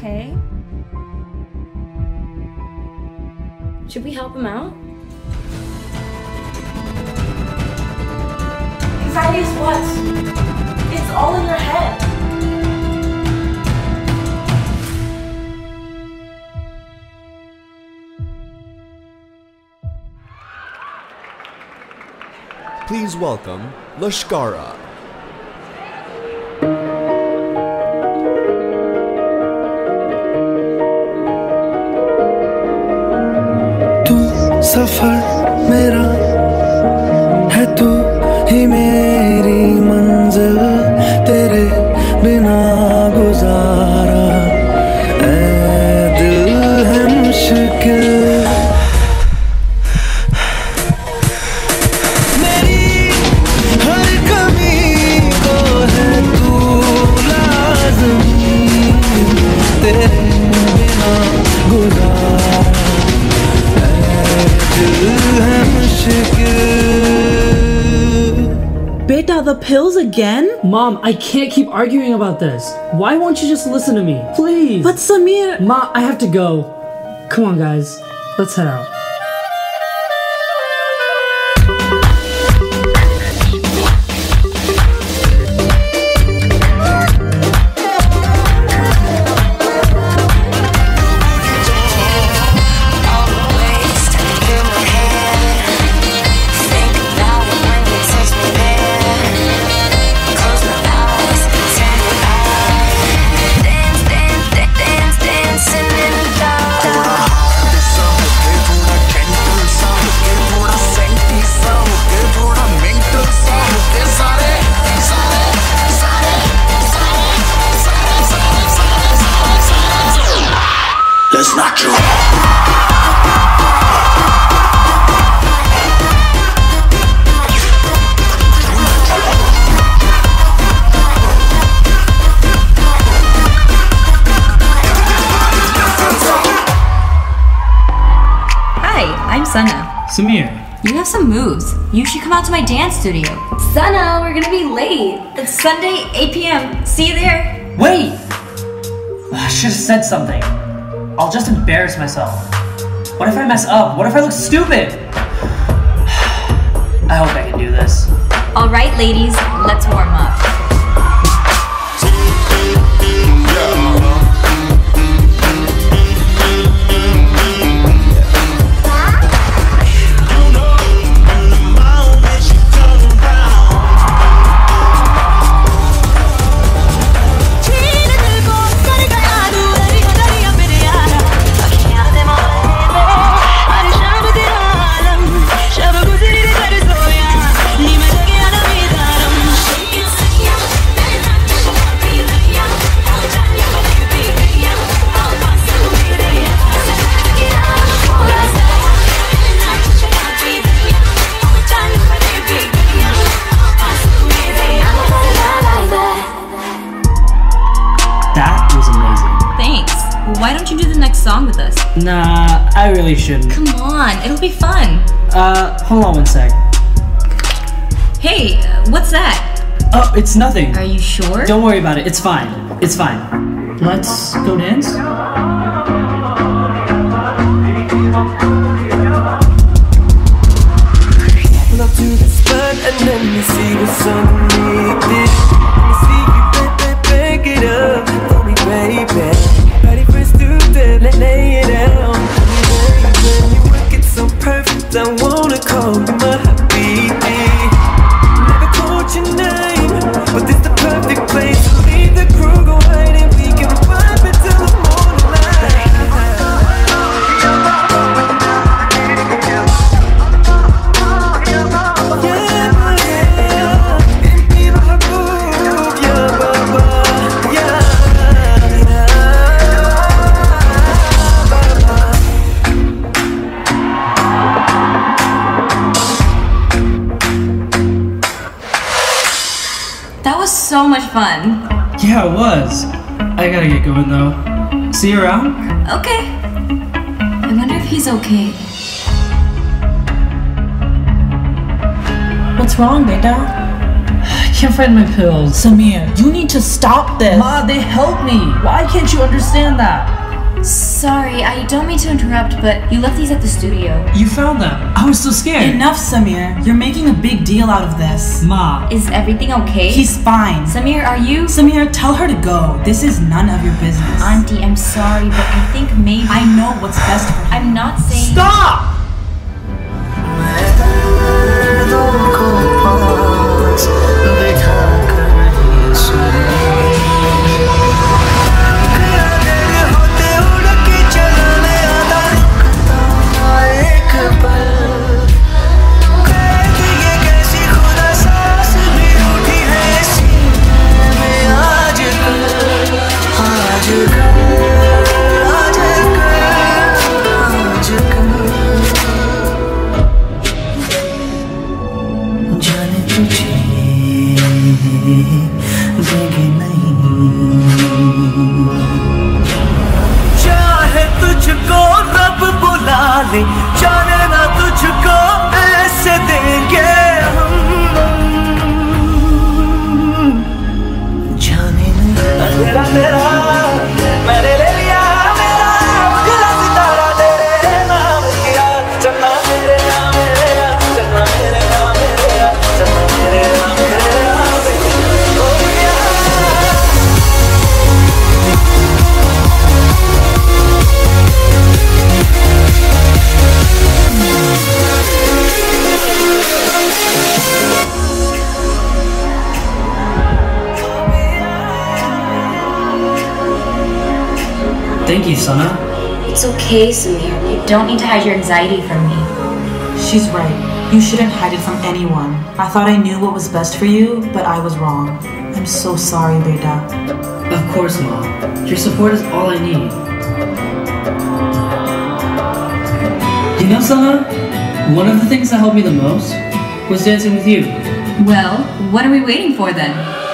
okay? Should we help him out? Anxiety is what? It's all in your head. Please welcome Lashkara. Tu safar mera hai, tu hi meri manzil, tere bina guzara hai dil hai mushkil. Beta, the pills again? Mom, I can't keep arguing about this. Why won't you just listen to me? Please. But Samir... Ma, I have to go. Come on, guys. Let's head out. It's not true. Hi, I'm Sana. Samir. You have some moves. You should come out to my dance studio. Sana, we're gonna be late. It's Sunday, 8 p.m. See you there. Wait! I should have said something. I'll just embarrass myself. What if I mess up? What if I look stupid? I hope I can do this. All right, ladies, let's warm up. Why don't you do the next song with us? Nah, I really shouldn't. Come on, it'll be fun. Hold on one sec. Hey, what's that? Oh, it's nothing. Are you sure? Don't worry about it, it's fine. It's fine. Let's go dance? Pull up to the spot and let me see what's underneath it. Let me see you, baby, pick it up for me, baby. Lay it down. When you work it so perfect, I wanna call you my baby. Never called your name, but this the perfect place to leave the crew go hide and we can vibe it till the morning light. Yeah, baby, in my groove, yeah, baba, yeah. So much fun. Yeah, it was. I gotta get going though. See you around? Okay. I wonder if he's okay. What's wrong, Beta? can't find my pills. Samir, you need to stop this. Ma, they helped me. Why can't you understand that? Sorry, I don't mean to interrupt, but you left these at the studio. You found them. I was so scared. Enough, Samir. You're making a big deal out of this. Ma. Is everything okay? He's fine. Samir, are you? Samir, tell her to go. This is none of your business. Auntie, I'm sorry, but I think maybe... I know what's best for him. I'm not saying... Stop! जाना तुझको ऐसे देंगे हम जाने तेरा तेरा मैंने ले लिया मेरा तेरा सितारा तेरे नाम किया चन्ना तेरे नाम मेरा चन्ना तेरे नाम मेरा चन्ना तेरे नाम मेरा हो गया Thank you, Sana. It's okay, Samir. You don't need to hide your anxiety from me. She's right. You shouldn't hide it from anyone. I thought I knew what was best for you, but I was wrong. I'm so sorry, Beta. Of course, Mom. Your support is all I need. You know, Sana, one of the things that helped me the most was dancing with you. Well, what are we waiting for then?